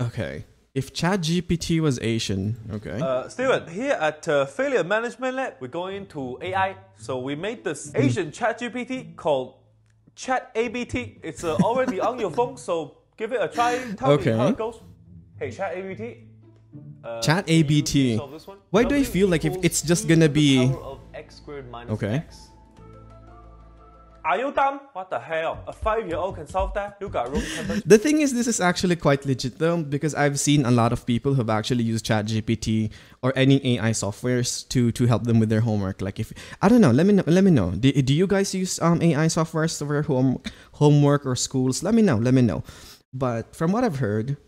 Okay. If ChatGPT was Asian, okay. Steven, here at Failure Management Lab, we're going into AI. So we made this Asian ChatGPT called ChatABT. It's already on your phone, so give it a try. Tell me how it goes. Hey, ChatABT. ChatABT. Why do I feel like if it's just gonna be... X squared minus X. Are you dumb? What the hell? A 5-year-old can solve that? You got room temperature. The thing is, this is actually quite legit though, because I've seen a lot of people who've actually used ChatGPT or any AI softwares to help them with their homework. Like if I don't know, let me know. Do you guys use AI softwares for homework or schools? Let me know. But from what I've heard,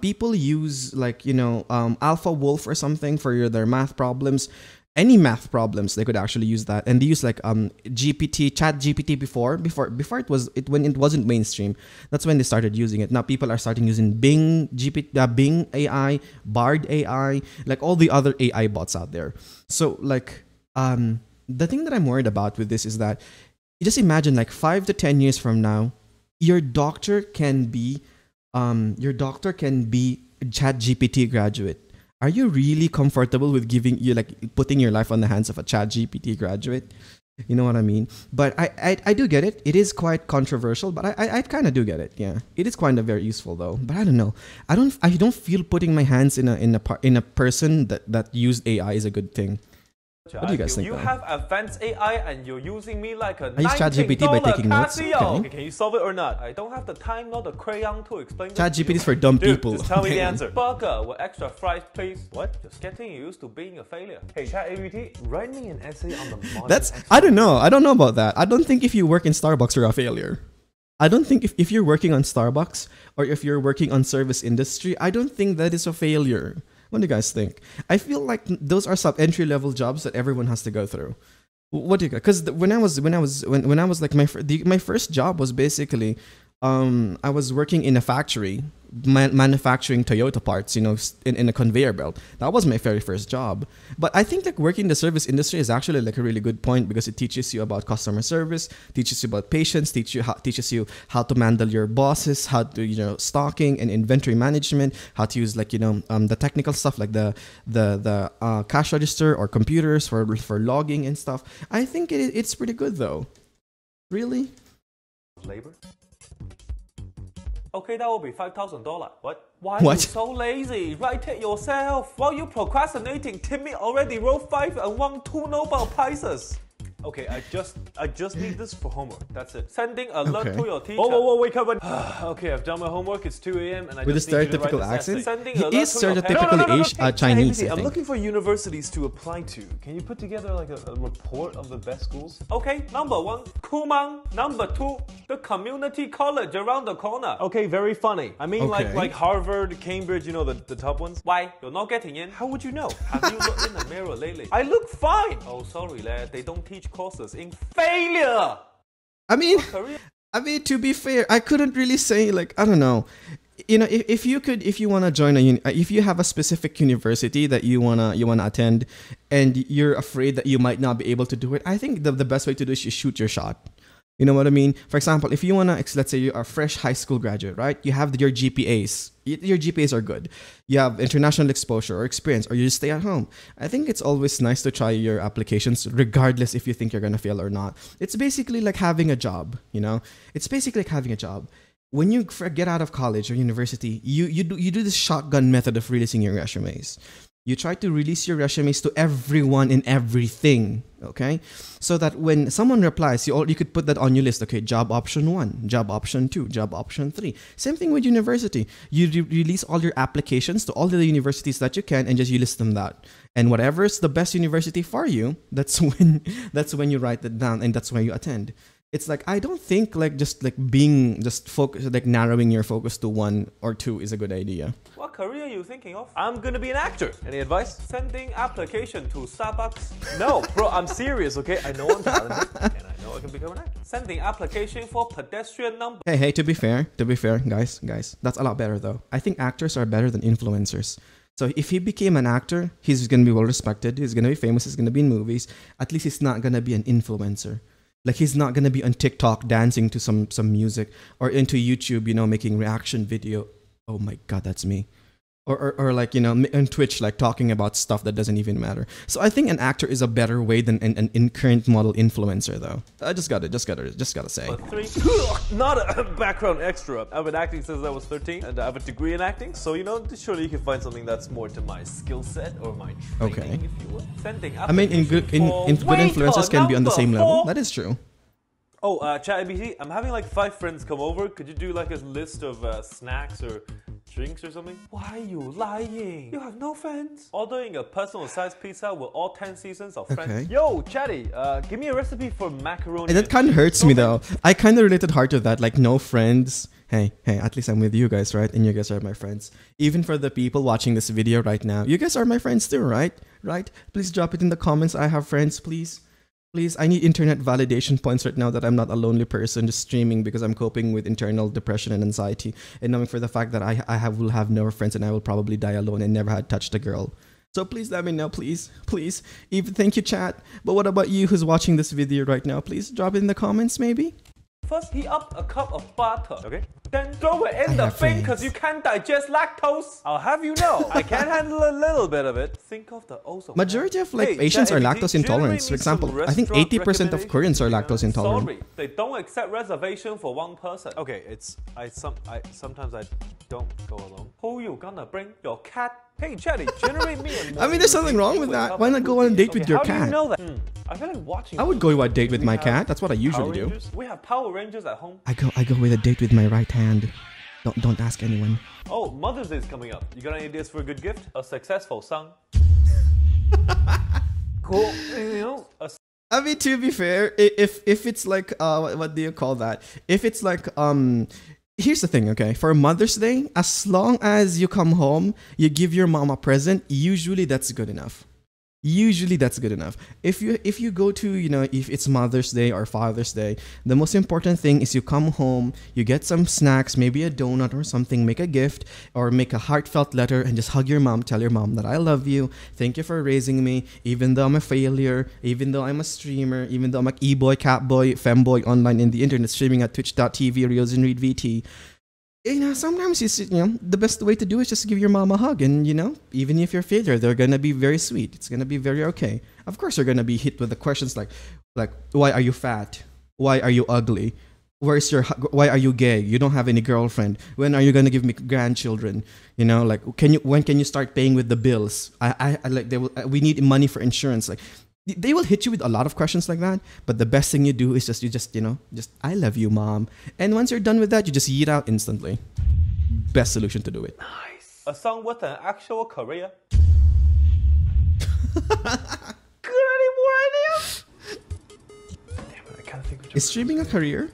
people use like Alpha Wolf or something for their math problems. Any math problems, they could actually use that, and they use like ChatGPT before when it wasn't mainstream. That's when they started using it. Now people are starting using Bing AI, Bard AI, like all the other AI bots out there. So like the thing that I'm worried about with this is that you just imagine like 5 to 10 years from now, your doctor can be a ChatGPT graduate. Are you really comfortable with putting your life on the hands of a ChatGPT graduate? You know what I mean? But I do get it. It is quite controversial, but I kind of do get it. Yeah, it is kind of very useful though. But I don't know. I don't feel putting my hands in a person that used AI is a good thing. What do you guys think? You have advanced AI and you're using me like a. I use ChatGPT by taking notes. Okay. Can you solve it or not? I don't have the time nor the crayon to explain. ChatGPT is for dumb people. Just tell me the answer. Burger with extra fries, please. What? Just getting used to being a failure. Hey, ChatGPT, write me an essay on the modern. I don't know about that. I don't think if you work in Starbucks you're a failure. I don't think if you're working on Starbucks or if you're working on service industry, I don't think that is a failure. What do you guys think? I feel like those are entry-level jobs that everyone has to go through. What do you guys? Because when I was like my first job was basically, I was working in a factory manufacturing Toyota parts, in a conveyor belt. That was my very first job. But I think like working in the service industry is actually like a really good point because it teaches you about customer service, teaches you about patience, teaches you how to handle your bosses, how to stocking and inventory management, how to use like the technical stuff like the cash register or computers for logging and stuff. I think it's pretty good though. Really? Labor. Okay, that will be $5,000. What? Why are you so lazy? Write it yourself. While you procrastinating, Timmy already wrote 5 and won 2 Nobel prizes. Okay, I just need this for homework. That's it. Sending alert to your teacher. Whoa, wake up! Okay, I've done my homework. It's 2 AM and I just need to write this essay. Sending alert to your parents. He is stereotypically Chinese. I'm looking for universities to apply to. Can you put together like a report of the best schools? Okay, number 1, Kumang. Number 2, the community college around the corner. Okay, very funny. I mean, like Harvard, Cambridge. The top ones. Why? You're not getting in. How would you know? Have you looked in the mirror lately? I look fine. Oh, sorry, lad. They don't teach courses in failure. I mean, to be fair, I couldn't really say like I don't know. If you want to join if you have a specific university that you wanna attend, and you're afraid that you might not be able to do it, I think the best way to do it is you shoot your shot. You know what I mean? For example, if you wanna, let's say you are a fresh high school graduate, right? You have your GPAs. Your GPAs are good. You have international exposure or experience, or you just stay at home. I think it's always nice to try your applications, regardless if you think you're gonna fail or not. It's basically like having a job. It's basically like having a job. When you get out of college or university, you do this shotgun method of releasing your resumes. You try to release your resumes to everyone and everything, okay? So that when someone replies, you could put that on your list. Okay, job option 1, job option 2, job option 3. Same thing with university. You release all your applications to all the universities that you can and just you list them that. And whatever's the best university for you, that's when you write it down and that's where you attend. It's like I don't think like just like being just focused like narrowing your focus to 1 or 2 is a good idea. What career are you thinking of? I'm gonna be an actor. Any advice? Sending application to Starbucks. No, bro, I'm serious, okay? I know I'm talented and I know I can become an actor. Sending application for pedestrian number. Hey, to be fair, guys, that's a lot better though. I think actors are better than influencers. So if he became an actor, he's gonna be well respected, he's gonna be famous, he's gonna be in movies. At least he's not gonna be an influencer. Like he's not gonna be on TikTok dancing to some music or into YouTube, making reaction video oh my God, that's me. Or like, you know, on Twitch, like talking about stuff that doesn't even matter. So I think an actor is a better way than an current model influencer, though. I just gotta say. Not a background extra. I've been acting since I was 13, and I have a degree in acting. So, you know, surely you can find something that's more to my skill set or my training, if you will. I mean, influencers can be on the same level. That is true. Oh, ChatGPT, I'm having like 5 friends come over. Could you do like a list of snacks or drinks or something? Why are you lying? You have no friends. Ordering a personal sized pizza with all 10 seasons of friends. Okay. Yo, Chatty, give me a recipe for macaroni. And that kind of hurts me though. I kind of related hard to that, like no friends. Hey, at least I'm with you guys, right? And you guys are my friends. Even for the people watching this video right now, you guys are my friends too, right? Right? Please drop it in the comments. I have friends, please. Please, I need internet validation points right now that I'm not a lonely person just streaming because I'm coping with internal depression and anxiety, and knowing for the fact that I will have no friends and I will probably die alone and never had touched a girl. So please let me know, please, please. Even thank you, chat. But what about you who's watching this video right now? Please drop it in the comments, maybe. First, heat up a cup of butter, okay? Then throw it in the thing because you can't digest lactose. I'll have you know, I can handle a little bit of it. Think of the also. Majority of like Asians are lactose intolerant. For example, I think 80% of Koreans are lactose intolerant. Sorry, they don't accept reservation for one person. Okay, sometimes I don't go alone. Who you gonna bring your cat? Hey, Chatty, generate me. I mean, there's something wrong with that. Why not go on a date with your cat? How do you know that? I feel like watching. I would go on a date with my cat. That's what I usually do. We have Power Rangers at home. I go with a date with my right hand. Don't ask anyone. Oh, Mother's Day is coming up. You got any ideas for a good gift? A successful son. Cool. You know. I mean, to be fair, if it's like what do you call that? If it's like Here's the thing, okay? For Mother's Day, as long as you come home, you give your mom a present, usually that's good enough. Usually that's good enough. If you go to, you know, if it's Mother's Day or Father's Day, the most important thing is you come home, you get some snacks, maybe a donut or something, make a gift or make a heartfelt letter and just hug your mom, tell your mom that I love you, thank you for raising me, even though I'm a failure, even though I'm a streamer, even though I'm an e-boy, cat-boy, femboy online in the internet streaming at twitch.tv, Ryozen Reed VT. You know, sometimes you know, the best way to do is just give your mom a hug, and you know, even if you're a failure, they're gonna be very sweet. It's gonna be very okay. Of course, you're gonna be hit with the questions like, why are you fat? Why are you ugly? Where's your? Why are you gay? You don't have any girlfriend. When are you gonna give me grandchildren? You know, like, can you? When can you start paying with the bills? We need money for insurance. Like, they will hit you with a lot of questions like that, but the best thing you do is just I love you, mom. And once you're done with that, you just yeet out instantly. Best solution to do it. Nice. A song with an actual career. Good, any more ideas? Damn it, I can't think of. Is streaming a career?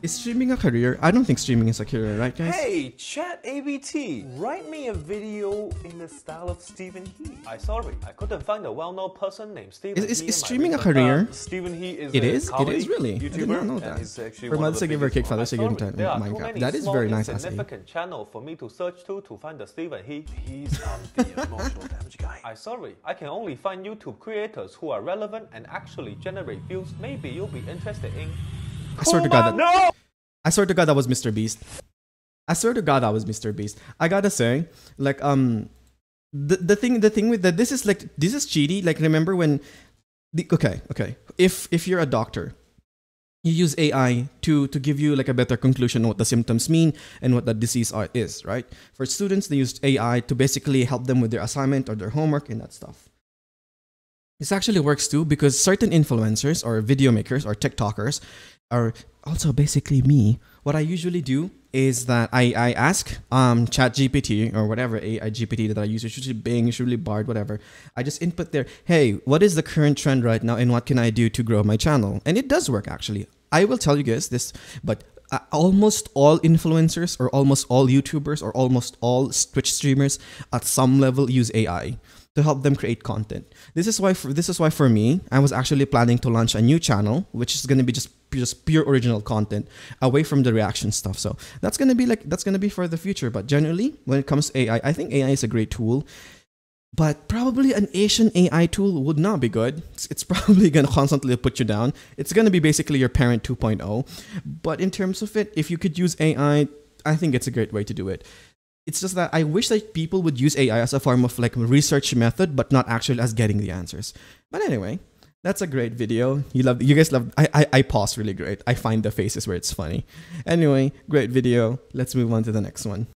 Is streaming a career? I don't think streaming is a career, right guys? Hey, ChatGPT, write me a video in the style of Steven He. I'm sorry, I couldn't find a well-known person named Steven He. Is streaming a career? Steven He is a comedy really. YouTuber, I did not know that. For Mother's Giver, Kickfather's Giver, oh my God, that is very nice. That's a significant channel for me to search to find a Steven He. He's the emotional damage guy. I'm sorry, I can only find YouTube creators who are relevant and actually generate views. Maybe you'll be interested in... I swear to God that was Mr. Beast. I swear to God that was Mr. Beast. I gotta say, like, the thing with that, this is cheaty. Like, remember when if you're a doctor, you use AI to give you like a better conclusion on what the symptoms mean and what the disease is, right? For students, they used AI to basically help them with their assignment or their homework and that stuff. This actually works too because certain influencers or video makers or TikTokers are also basically me. What I usually do is that I ask ChatGPT or whatever AI GPT that I use, it's usually Bing, usually Bard, whatever. I just input there, hey, what is the current trend right now and what can I do to grow my channel? And it does work actually. I will tell you guys this, but almost all influencers or almost all YouTubers or almost all Twitch streamers at some level use AI to help them create content. This is why for me, I was actually planning to launch a new channel, which is going to be just pure original content, away from the reaction stuff. So that's going to be for the future. But generally, when it comes to AI, I think AI is a great tool, but probably an Asian AI tool would not be good. It's probably going to constantly put you down. It's going to be basically your parent 2.0. But in terms of it, if you could use AI I think it's a great way to do it. It's just that I wish that people would use AI as a form of like research method, but not actually as getting the answers. But anyway, that's a great video. You guys love. I pause really great. I find the faces where it's funny. Anyway, great video. Let's move on to the next one.